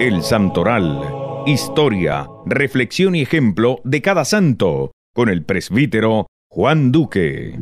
El Santoral. Historia, reflexión y ejemplo de cada santo, con el presbítero Juan Duque.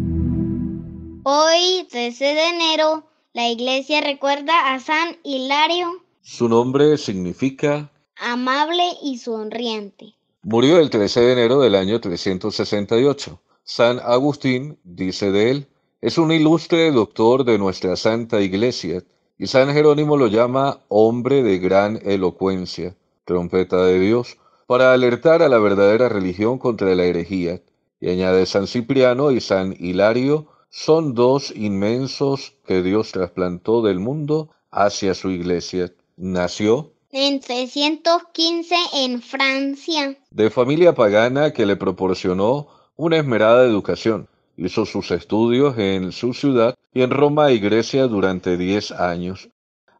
Hoy, 13 de enero, la iglesia recuerda a San Hilario. Su nombre significa amable y sonriente. Murió el 13 de enero del año 368. San Agustín dice de él: es un ilustre doctor de nuestra Santa Iglesia, y San Jerónimo lo llama hombre de gran elocuencia, trompeta de Dios, para alertar a la verdadera religión contra la herejía. Y añade: San Cipriano y San Hilario son dos inmensos que Dios trasplantó del mundo hacia su iglesia. Nació en 315 en Francia, de familia pagana que le proporcionó una esmerada educación. Hizo sus estudios en su ciudad y en Roma y Grecia durante 10 años.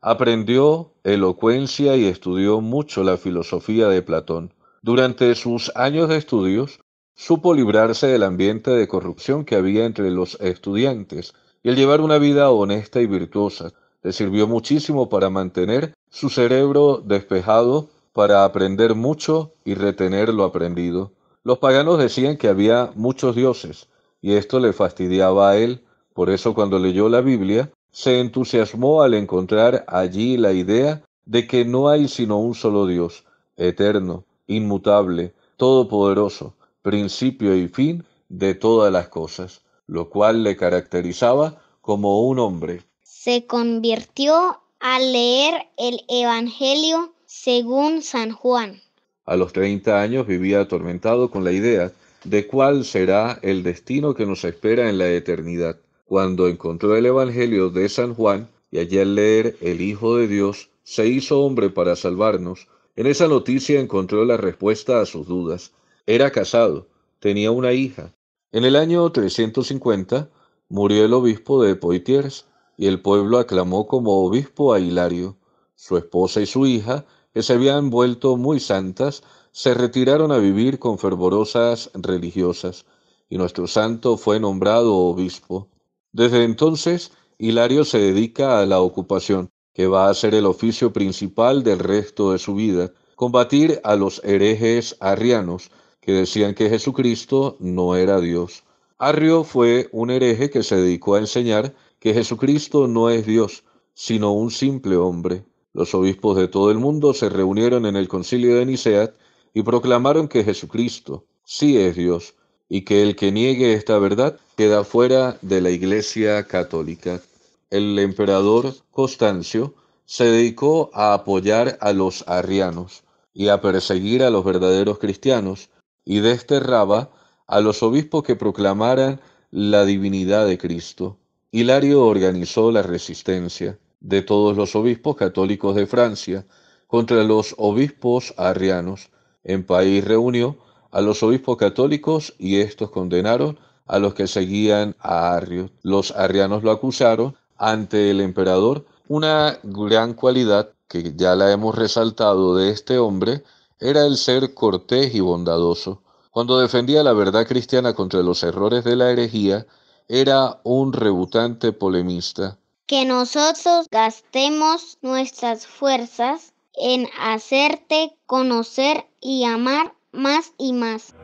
Aprendió elocuencia y estudió mucho la filosofía de Platón. Durante sus años de estudios, supo librarse del ambiente de corrupción que había entre los estudiantes, y el llevar una vida honesta y virtuosa le sirvió muchísimo para mantener su cerebro despejado, para aprender mucho y retener lo aprendido. Los paganos decían que había muchos dioses, y esto le fastidiaba a él. Por eso, cuando leyó la Biblia, se entusiasmó al encontrar allí la idea de que no hay sino un solo Dios, eterno, inmutable, todopoderoso, principio y fin de todas las cosas, lo cual le caracterizaba como un hombre. Se convirtió al leer el Evangelio según San Juan. A los 30 años vivía atormentado con la idea de cuál será el destino que nos espera en la eternidad. Cuando encontró el Evangelio de San Juan, y allí al leer el Hijo de Dios se hizo hombre para salvarnos, en esa noticia encontró la respuesta a sus dudas. Era casado, tenía una hija. En el año 350 murió el obispo de Poitiers, y el pueblo aclamó como obispo a Hilario. Su esposa y su hija, que se habían vuelto muy santas, se retiraron a vivir con fervorosas religiosas, y nuestro santo fue nombrado obispo. Desde entonces, Hilario se dedica a la ocupación, que va a ser el oficio principal del resto de su vida: combatir a los herejes arrianos, que decían que Jesucristo no era Dios. Arrio fue un hereje que se dedicó a enseñar que Jesucristo no es Dios, sino un simple hombre. Los obispos de todo el mundo se reunieron en el concilio de Nicea y proclamaron que Jesucristo sí es Dios, y que el que niegue esta verdad queda fuera de la Iglesia católica. El emperador Constancio se dedicó a apoyar a los arrianos y a perseguir a los verdaderos cristianos, y desterraba a los obispos que proclamaran la divinidad de Cristo. Hilario organizó la resistencia de todos los obispos católicos de Francia contra los obispos arrianos. En París reunió a los obispos católicos, y estos condenaron a los que seguían a Arrio. Los arrianos lo acusaron ante el emperador. Una gran cualidad que ya la hemos resaltado de este hombre era el ser cortés y bondadoso. Cuando defendía la verdad cristiana contra los errores de la herejía, era un rebutante polemista. Que nosotros gastemos nuestras fuerzas en hacerte conocer y amar más y más.